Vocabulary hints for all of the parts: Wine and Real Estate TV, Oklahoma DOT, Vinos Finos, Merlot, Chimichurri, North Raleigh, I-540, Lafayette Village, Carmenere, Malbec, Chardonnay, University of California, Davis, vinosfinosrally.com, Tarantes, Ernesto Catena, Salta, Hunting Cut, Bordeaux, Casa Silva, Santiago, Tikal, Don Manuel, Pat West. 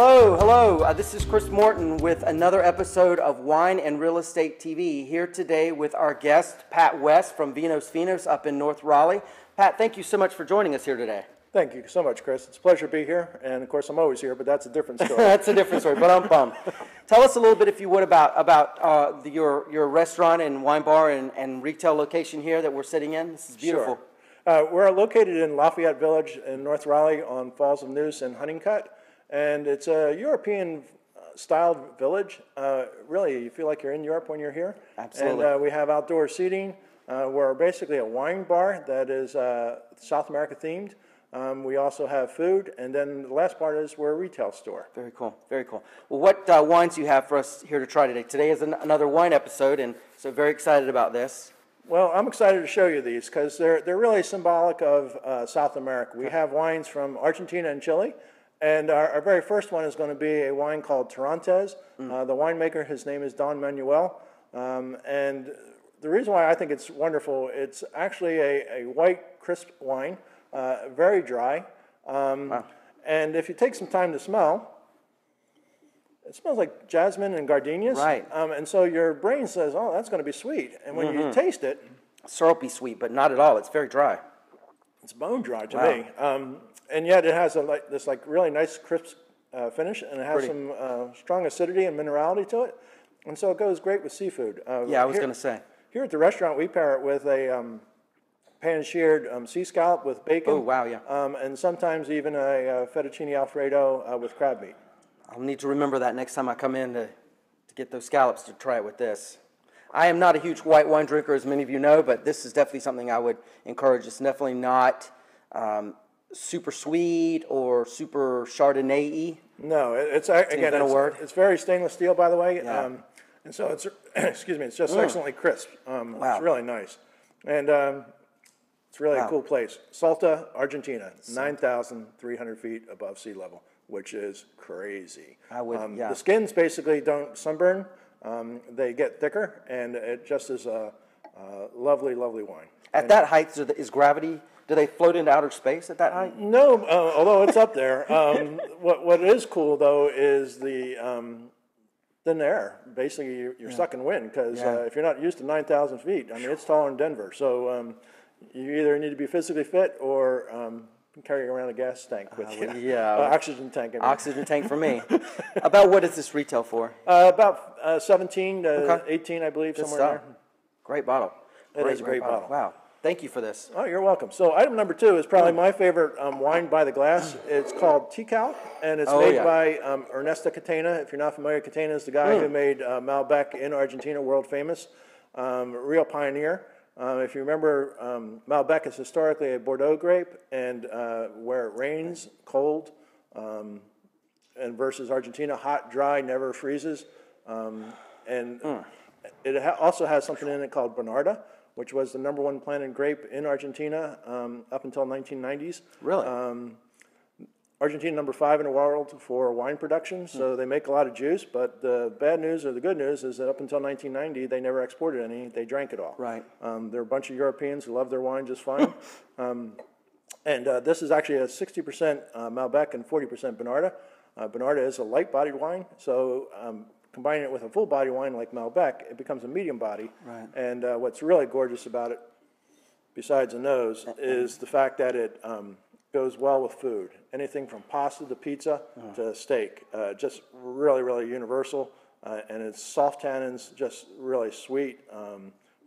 Hello, this is Chris Morton with another episode of Wine and Real Estate TV, here today with our guest, Pat West from Venus Venus up in North Raleigh. Pat, thank you so much for joining us here today. Thank you so much, Chris. It's a pleasure to be here, and of course I'm always here, but that's a different story. That's a different story, but I'm bummed. Tell us a little bit, if you would, about your restaurant and wine bar and retail location here that we're sitting in. This is beautiful. Sure. We're located in Lafayette Village in North Raleigh on Falls of Neuse and Hunting Cut. And it's a European-styled village. Really, you feel like you're in Europe when you're here. Absolutely. And we have outdoor seating. We're basically a wine bar that is South America-themed. We also have food. And then the last part is we're a retail store. Very cool. Very cool. Well, what wines do you have for us here to try today? Today is another wine episode, and so very excited about this. Well, I'm excited to show you these because they're really symbolic of South America. We have wines from Argentina and Chile. And our very first one is going to be a wine called Tarantes. The winemaker, his name is Don Manuel. And the reason why I think it's wonderful, it's actually a white, crisp wine, very dry. Wow. And if you take some time to smell, it smells like jasmine and gardenias. Right. And so your brain says, oh, that's going to be sweet. And when you taste it, syrupy sweet, but not at all. It's very dry. It's bone dry to me. And yet it has this really nice crisp finish, and it has some strong acidity and minerality to it, and so it goes great with seafood. Yeah, I was going to say. Here at the restaurant, we pair it with a pan-seared sea scallop with bacon. Oh, wow, yeah. And sometimes even a fettuccine alfredo with crab meat. I'll need to remember that next time I come in to get those scallops to try it with this. I am not a huge white wine drinker, as many of you know, but this is definitely something I would encourage. It's definitely not... super sweet or super Chardonnay-y? No, it's very stainless steel, by the way, yeah. And so it's excuse me, it's just excellently crisp. Wow. It's really nice, and it's really a cool place. Salta, Argentina, 9,300 feet above sea level, which is crazy. I would. The skins basically don't sunburn; they get thicker, and it just is a lovely, lovely wine. At that height, is gravity? Do they float into outer space at that height? No, although it's up there. What is cool, though, is the thin air. Basically, you're sucking wind, because if you're not used to 9,000 feet, I mean, it's taller than Denver. So you either need to be physically fit or carry around a gas tank with you. Yeah. Oxygen tank. I mean. Oxygen tank for me. About what is this retail for? About 17 to 18, I believe, somewhere in there. Great bottle. It is a great bottle. Wow. Thank you for this. Oh, you're welcome. So item number 2 is probably my favorite wine by the glass. It's called Tikal, and it's made by Ernesto Catena. If you're not familiar, Catena is the guy who made Malbec in Argentina, world famous, real pioneer. If you remember, Malbec is historically a Bordeaux grape, and where it rains, cold, and versus Argentina, hot, dry, never freezes. It also has something in it called Bonarda, which was the #1 planted grape in Argentina up until 1990s. Really? Argentina #5 in the world for wine production, so they make a lot of juice, but the bad news or the good news is that up until 1990, they never exported any. They drank it all. Right. There are a bunch of Europeans who love their wine just fine. And this is actually a 60% Malbec and 40% Bonarda. Bonarda is a light-bodied wine, so... combining it with a full-body wine like Malbec, it becomes a medium body. Right. And what's really gorgeous about it, besides the nose, is the fact that it goes well with food. Anything from pasta to pizza to steak, just really, really universal. And it's soft tannins, just really sweet,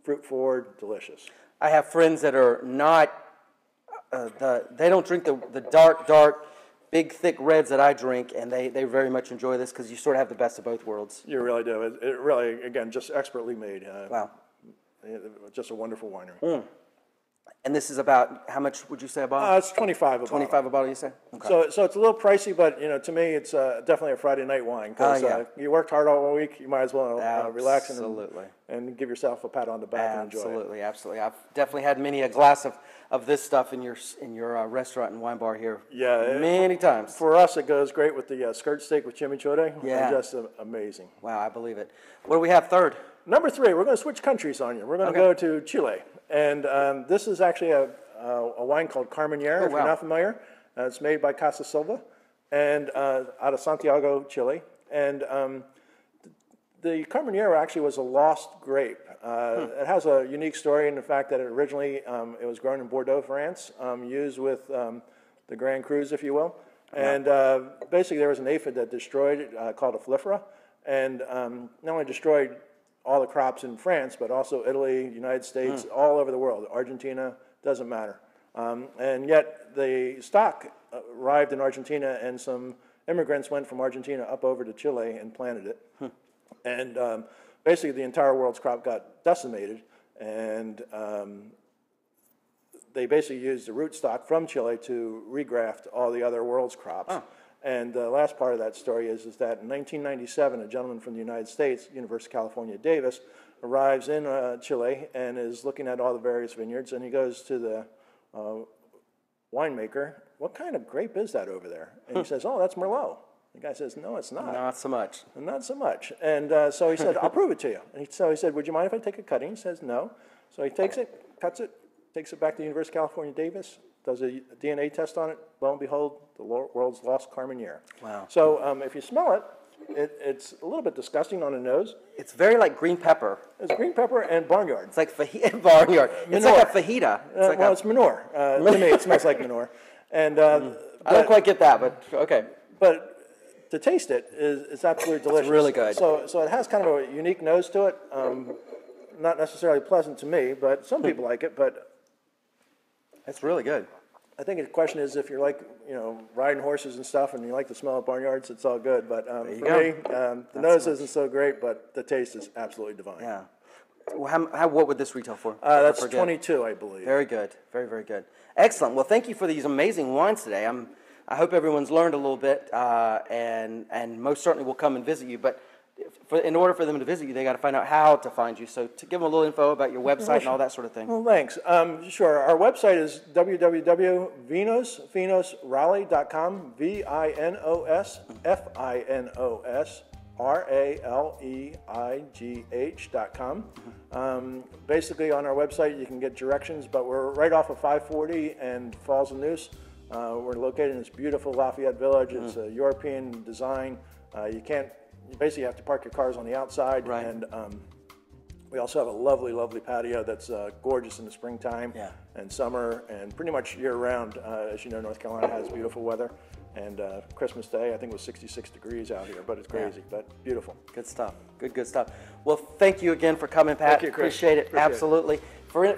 fruit-forward, delicious. I have friends that are not, they don't drink the dark, big, thick reds that I drink, and they very much enjoy this because you sort of have the best of both worlds. You really do. It really, again, just expertly made. Wow. Just a wonderful winery. And this is about, how much would you say a bottle? It's 25 a bottle. 25 a bottle, you say? Okay. So it's a little pricey, but to me, it's definitely a Friday night wine because you worked hard all week. You might as well relax and give yourself a pat on the back and enjoy it. Absolutely. I've definitely had many a glass of this stuff in your restaurant and wine bar here. Yeah, many times. For us, it goes great with the skirt steak with chimichurri. Yeah, just amazing. Wow, I believe it. What do we have third? Number 3, we're going to switch countries on you. We're going to go to Chile, and this is actually a wine called Carmenere. If you're not familiar, it's made by Casa Silva, and out of Santiago, Chile. And the Carmenere actually was a lost grape. It has a unique story in the fact that it originally it was grown in Bordeaux, France, used with the Grand Crus, if you will. And basically there was an aphid that destroyed it, called a Floifera, and not only destroyed all the crops in France, but also Italy, United States, all over the world, Argentina, doesn't matter. And yet the stock arrived in Argentina, and some immigrants went from Argentina up over to Chile and planted it. And basically the entire world's crop got decimated, and they basically used the rootstock from Chile to regraft all the other world's crops. And the last part of that story is that in 1997, a gentleman from the United States, University of California, Davis, arrives in Chile and is looking at all the various vineyards, and he goes to the winemaker, "What kind of grape is that over there?" And he says, "Oh, that's Merlot." The guy says, "No, it's not. Not so much. Not so much." And so he said, "I'll prove it to you." And so he said, "Would you mind if I take a cutting?" He says, "No." So he takes it, cuts it, takes it back to the University of California, Davis, does a DNA test on it. Lo and behold, the world's lost Carmenere. Wow. So if you smell it, it's a little bit disgusting on the nose. It's very like green pepper. It's green pepper and barnyard. It's like barnyard. It's like a fajita. It's like well, it's manure. To me, it smells like manure. And I don't quite get that, but okay. But to taste it is absolutely delicious. It's really good. So it has kind of a unique nose to it. Not necessarily pleasant to me, but some people like it. But it's really good. I think the question is if you're like, you know, riding horses and stuff and you like the smell of barnyards, it's all good. But for me, the nose isn't so great, but the taste is absolutely divine. Yeah. Well, what would this retail for? That's $22, I believe. Very good. Very, very good. Excellent. Well, thank you for these amazing wines today. I hope everyone's learned a little bit, and most certainly will come and visit you. But in order for them to visit you, they got to find out how to find you. So to give them a little info about your website and all that sort of thing. Well, thanks. Sure. Our website is www.vinosfinosrally.com, vinosfinosraleigh.com. Basically, on our website, you can get directions, but we're right off of 540 and Falls of Neuse. We're located in this beautiful Lafayette Village. It's a European design. You basically have to park your cars on the outside. Right. And we also have a lovely, lovely patio that's gorgeous in the springtime and summer and pretty much year-round. As you know, North Carolina has beautiful weather. And Christmas Day, I think it was 66 degrees out here, but it's crazy, but beautiful. Good stuff. Good stuff. Well, thank you again for coming, Pat. Thank you, Chris. Appreciate it. Absolutely. For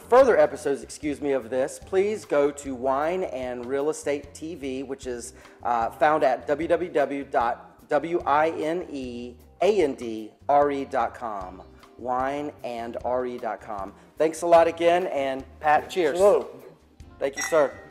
further episodes, of this, please go to Wine and Real Estate TV, which is found at www.wineandre.com. wineandre.com. Thanks a lot again, and Pat, cheers. Hello. Thank you, sir.